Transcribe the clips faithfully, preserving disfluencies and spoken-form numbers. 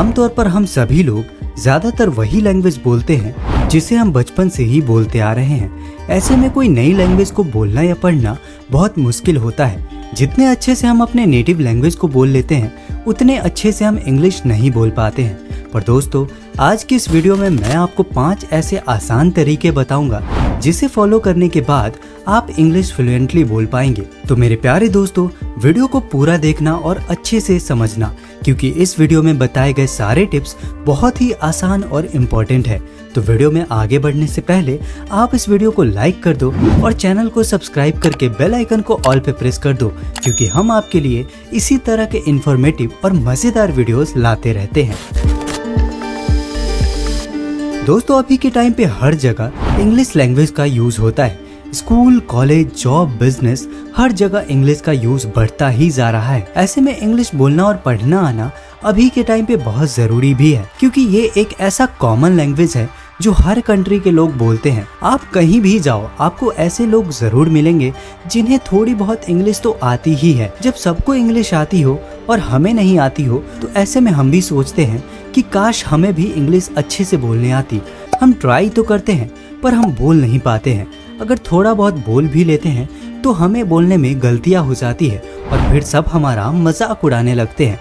आमतौर पर हम सभी लोग ज्यादातर वही लैंग्वेज बोलते हैं जिसे हम बचपन से ही बोलते आ रहे हैं। ऐसे में कोई नई लैंग्वेज को बोलना या पढ़ना बहुत मुश्किल होता है। जितने अच्छे से हम अपने नेटिव लैंग्वेज को बोल लेते हैं उतने अच्छे से हम इंग्लिश नहीं बोल पाते हैं। पर दोस्तों, आज की इस वीडियो में मैं आपको पाँच ऐसे आसान तरीके बताऊंगा जिसे फॉलो करने के बाद आप इंग्लिश फ्लुएंटली बोल पाएंगे। तो मेरे प्यारे दोस्तों, वीडियो को पूरा देखना और अच्छे से समझना, क्योंकि इस वीडियो में बताए गए सारे टिप्स बहुत ही आसान और इम्पोर्टेंट है। तो वीडियो में आगे बढ़ने से पहले आप इस वीडियो को लाइक कर दो और चैनल को सब्सक्राइब करके बेल आइकन को ऑल पे प्रेस कर दो, क्योंकि हम आपके लिए इसी तरह के इन्फॉर्मेटिव और मज़ेदार वीडियोस लाते रहते हैं। दोस्तों, अभी के टाइम पे हर जगह इंग्लिश लैंग्वेज का यूज होता है। स्कूल, कॉलेज, जॉब, बिजनेस, हर जगह इंग्लिश का यूज बढ़ता ही जा रहा है। ऐसे में इंग्लिश बोलना और पढ़ना आना अभी के टाइम पे बहुत जरूरी भी है, क्योंकि ये एक ऐसा कॉमन लैंग्वेज है जो हर कंट्री के लोग बोलते हैं। आप कहीं भी जाओ, आपको ऐसे लोग जरूर मिलेंगे जिन्हें थोड़ी बहुत इंग्लिश तो आती ही है। जब सबको इंग्लिश आती हो और हमें नहीं आती हो, तो ऐसे में हम भी सोचते हैं कि काश हमें भी इंग्लिश अच्छे से बोलने आती। हम ट्राई तो करते हैं पर हम बोल नहीं पाते हैं। अगर थोड़ा बहुत बोल भी लेते हैं तो हमें बोलने में गलतियाँ हो जाती है और फिर सब हमारा मजाक उड़ाने लगते हैं।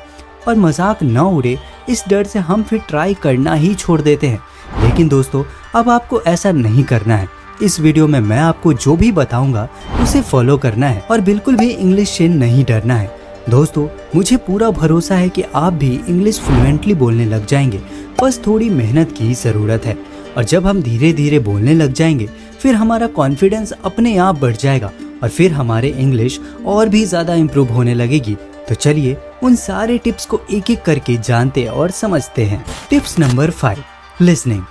और मजाक न उड़े इस डर से हम फिर ट्राई करना ही छोड़ देते हैं। लेकिन दोस्तों, अब आपको ऐसा नहीं करना है। इस वीडियो में मैं आपको जो भी बताऊंगा उसे फॉलो करना है और बिल्कुल भी इंग्लिश से नहीं डरना है। दोस्तों, मुझे पूरा भरोसा है कि आप भी इंग्लिश फ्लुएंटली बोलने लग जाएंगे, बस थोड़ी मेहनत की ज़रूरत है। और जब हम धीरे धीरे बोलने लग जाएंगे फिर हमारा कॉन्फिडेंस अपने आप बढ़ जाएगा और फिर हमारे इंग्लिश और भी ज़्यादा इम्प्रूव होने लगेगी। तो चलिए उन सारे टिप्स को एक एक करके जानते और समझते हैं। Tips number five, listening.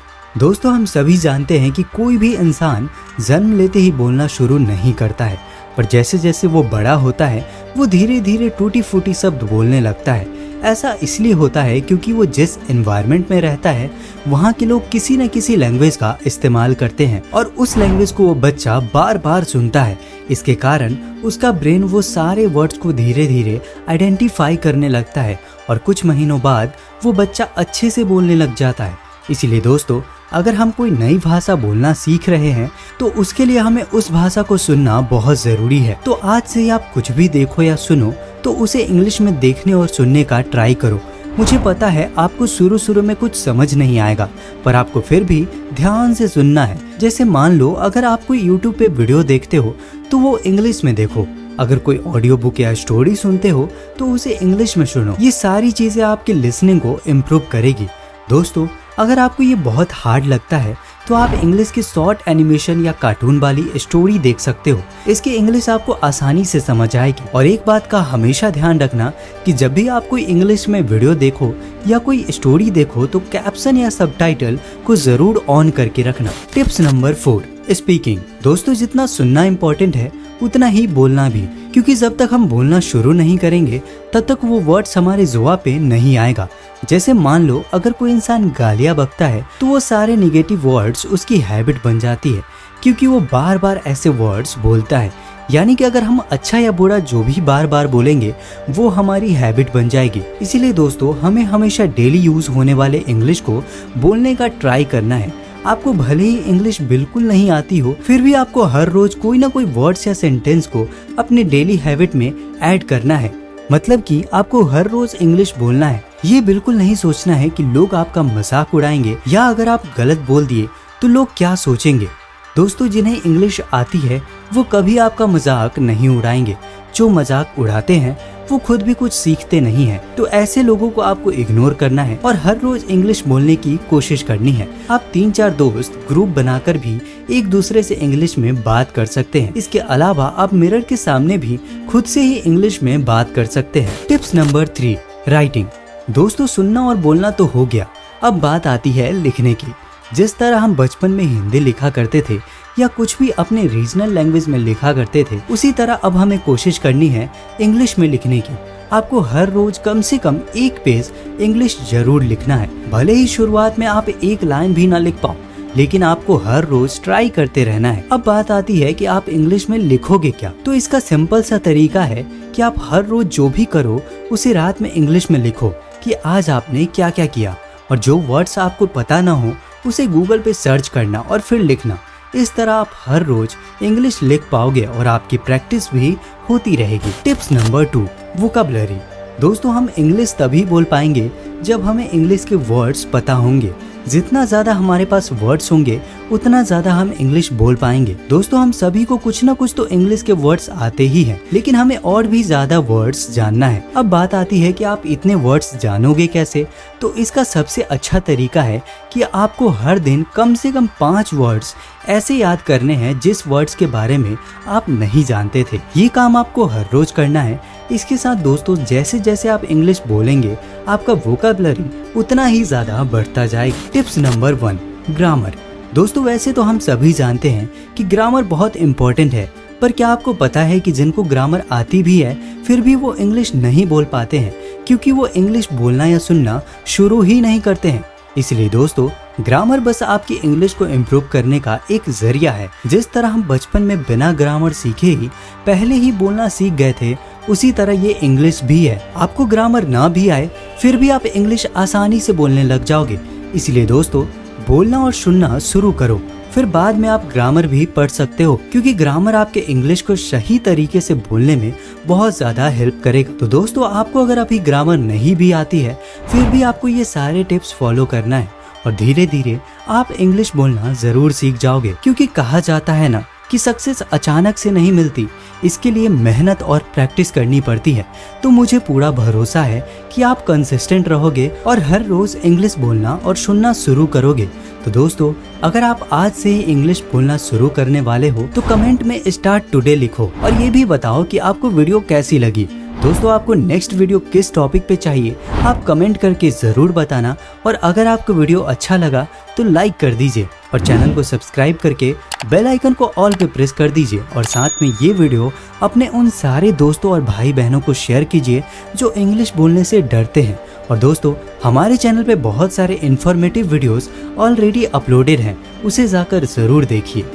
दोस्तों, हम सभी जानते हैं कि कोई भी इंसान जन्म लेते ही बोलना शुरू नहीं करता है, पर जैसे जैसे वो बड़ा होता है वो धीरे धीरे टूटी फूटी शब्द बोलने लगता है। ऐसा इसलिए होता है क्योंकि वो जिस एनवायरनमेंट में रहता है वहाँ के लोग किसी न किसी लैंग्वेज का इस्तेमाल करते हैं और उस लैंग्वेज को वो बच्चा बार बार सुनता है। इसके कारण उसका ब्रेन वो सारे वर्ड्स को धीरे धीरे आइडेंटिफाई करने लगता है और कुछ महीनों बाद वो बच्चा अच्छे से बोलने लग जाता है। इसीलिए दोस्तों, अगर हम कोई नई भाषा बोलना सीख रहे हैं तो उसके लिए हमें उस भाषा को सुनना बहुत ज़रूरी है। तो आज से ही आप कुछ भी देखो या सुनो तो उसे इंग्लिश में देखने और सुनने का ट्राई करो। मुझे पता है आपको शुरू शुरू में कुछ समझ नहीं आएगा, पर आपको फिर भी ध्यान से सुनना है। जैसे मान लो, अगर आप कोई यूट्यूब पे वीडियो देखते हो तो वो इंग्लिश में देखो। अगर कोई ऑडियो बुक या स्टोरी सुनते हो तो उसे इंग्लिश में सुनो। ये सारी चीज़ें आपकी लिसनिंग को इम्प्रूव करेगी। दोस्तों, अगर आपको ये बहुत हार्ड लगता है तो आप इंग्लिश की शॉर्ट एनिमेशन या कार्टून वाली स्टोरी देख सकते हो। इसकी इंग्लिश आपको आसानी से समझ आएगी। और एक बात का हमेशा ध्यान रखना कि जब भी आप कोई इंग्लिश में वीडियो देखो या कोई स्टोरी देखो तो कैप्शन या सबटाइटल को जरूर ऑन करके रखना। Tips number four, speaking. दोस्तों, जितना सुनना इम्पोर्टेंट है उतना ही बोलना भी, क्योंकि जब तक हम बोलना शुरू नहीं करेंगे तब तक वो वर्ड्स हमारे जुबान पे नहीं आएगा। जैसे मान लो, अगर कोई इंसान गालियाँ बकता है तो वो सारे निगेटिव वर्ड्स उसकी हैबिट बन जाती है, क्योंकि वो बार बार ऐसे वर्ड्स बोलता है। यानी कि अगर हम अच्छा या बुरा जो भी बार बार बोलेंगे वो हमारी हैबिट बन जाएगी। इसीलिए दोस्तों, हमें हमेशा डेली यूज़ होने वाले इंग्लिश को बोलने का ट्राई करना है। आपको भले ही इंग्लिश बिल्कुल नहीं आती हो, फिर भी आपको हर रोज कोई ना कोई वर्ड्स या सेंटेंस को अपने डेली हैबिट में ऐड करना है। मतलब कि आपको हर रोज इंग्लिश बोलना है। ये बिल्कुल नहीं सोचना है कि लोग आपका मजाक उड़ाएंगे या अगर आप गलत बोल दिए तो लोग क्या सोचेंगे। दोस्तों, जिन्हें इंग्लिश आती है वो कभी आपका मजाक नहीं उड़ाएंगे। जो मजाक उड़ाते हैं वो खुद भी कुछ सीखते नहीं है, तो ऐसे लोगों को आपको इग्नोर करना है और हर रोज इंग्लिश बोलने की कोशिश करनी है। आप तीन चार दोस्त ग्रुप बनाकर भी एक दूसरे से इंग्लिश में बात कर सकते हैं। इसके अलावा आप मिरर के सामने भी खुद से ही इंग्लिश में बात कर सकते हैं। Tips number three, writing. दोस्तों, सुनना और बोलना तो हो गया, अब बात आती है लिखने की। जिस तरह हम बचपन में हिंदी लिखा करते थे या कुछ भी अपने रीजनल लैंग्वेज में लिखा करते थे, उसी तरह अब हमें कोशिश करनी है इंग्लिश में लिखने की। आपको हर रोज कम से कम एक पेज इंग्लिश जरूर लिखना है। भले ही शुरुआत में आप एक लाइन भी ना लिख पाओ, लेकिन आपको हर रोज ट्राई करते रहना है। अब बात आती है कि आप इंग्लिश में लिखोगे क्या। तो इसका सिंपल सा तरीका है कि आप हर रोज जो भी करो उसे रात में इंग्लिश में लिखो, कि आज आपने क्या क्या किया, और जो वर्ड्स आपको पता ना हो उसे गूगल पे सर्च करना और फिर लिखना। इस तरह आप हर रोज इंग्लिश लिख पाओगे और आपकी प्रैक्टिस भी होती रहेगी। Tips number two, vocabulary. दोस्तों, हम इंग्लिश तभी बोल पाएंगे जब हमें इंग्लिश के वर्ड्स पता होंगे। जितना ज़्यादा हमारे पास वर्ड्स होंगे उतना ज़्यादा हम इंग्लिश बोल पाएंगे। दोस्तों, हम सभी को कुछ ना कुछ तो इंग्लिश के वर्ड्स आते ही हैं, लेकिन हमें और भी ज़्यादा वर्ड्स जानना है। अब बात आती है कि आप इतने वर्ड्स जानोगे कैसे, तो इसका सबसे अच्छा तरीका है कि आपको हर दिन कम से कम पाँच वर्ड्स ऐसे याद करने हैं जिस वर्ड्स के बारे में आप नहीं जानते थे। ये काम आपको हर रोज करना है। इसके साथ दोस्तों, जैसे जैसे आप इंग्लिश बोलेंगे आपका वोकैबुलरी उतना ही ज़्यादा बढ़ता जाएगा। Tips number one, grammar. दोस्तों, वैसे तो हम सभी जानते हैं कि ग्रामर बहुत इम्पोर्टेंट है, पर क्या आपको पता है कि जिनको ग्रामर आती भी है फिर भी वो इंग्लिश नहीं बोल पाते हैं, क्योंकि वो इंग्लिश बोलना या सुनना शुरू ही नहीं करते हैं। इसलिए दोस्तों, ग्रामर बस आपकी इंग्लिश को इम्प्रूव करने का एक जरिया है। जिस तरह हम बचपन में बिना ग्रामर सीखे ही पहले ही बोलना सीख गए थे, उसी तरह ये इंग्लिश भी है। आपको ग्रामर ना भी आए फिर भी आप इंग्लिश आसानी से बोलने लग जाओगे। इसलिए दोस्तों, बोलना और सुनना शुरू करो, फिर बाद में आप ग्रामर भी पढ़ सकते हो, क्योंकि ग्रामर आपके इंग्लिश को सही तरीके से बोलने में बहुत ज़्यादा हेल्प करेगा। तो दोस्तों, आपको अगर अभी ग्रामर नहीं भी आती है फिर भी आपको ये सारे टिप्स फॉलो करना है, और धीरे धीरे आप इंग्लिश बोलना ज़रूर सीख जाओगे। क्योंकि कहा जाता है ना कि सक्सेस अचानक से नहीं मिलती, इसके लिए मेहनत और प्रैक्टिस करनी पड़ती है। तो मुझे पूरा भरोसा है कि आप कंसिस्टेंट रहोगे और हर रोज़ इंग्लिश बोलना और सुनना शुरू करोगे। तो दोस्तों, अगर आप आज से ही इंग्लिश बोलना शुरू करने वाले हो तो कमेंट में स्टार्ट टुडे लिखो, और ये भी बताओ कि आपको वीडियो कैसी लगी। दोस्तों, आपको नेक्स्ट वीडियो किस टॉपिक पे चाहिए आप कमेंट करके ज़रूर बताना, और अगर आपको वीडियो अच्छा लगा तो लाइक कर दीजिए और चैनल को सब्सक्राइब करके बेल आइकन को ऑल पे प्रेस कर दीजिए, और साथ में ये वीडियो अपने उन सारे दोस्तों और भाई बहनों को शेयर कीजिए जो इंग्लिश बोलने से डरते हैं। और दोस्तों, हमारे चैनल पे बहुत सारे इन्फॉर्मेटिव वीडियोज़ ऑलरेडी अपलोडेड हैं, उसे जाकर ज़रूर देखिए।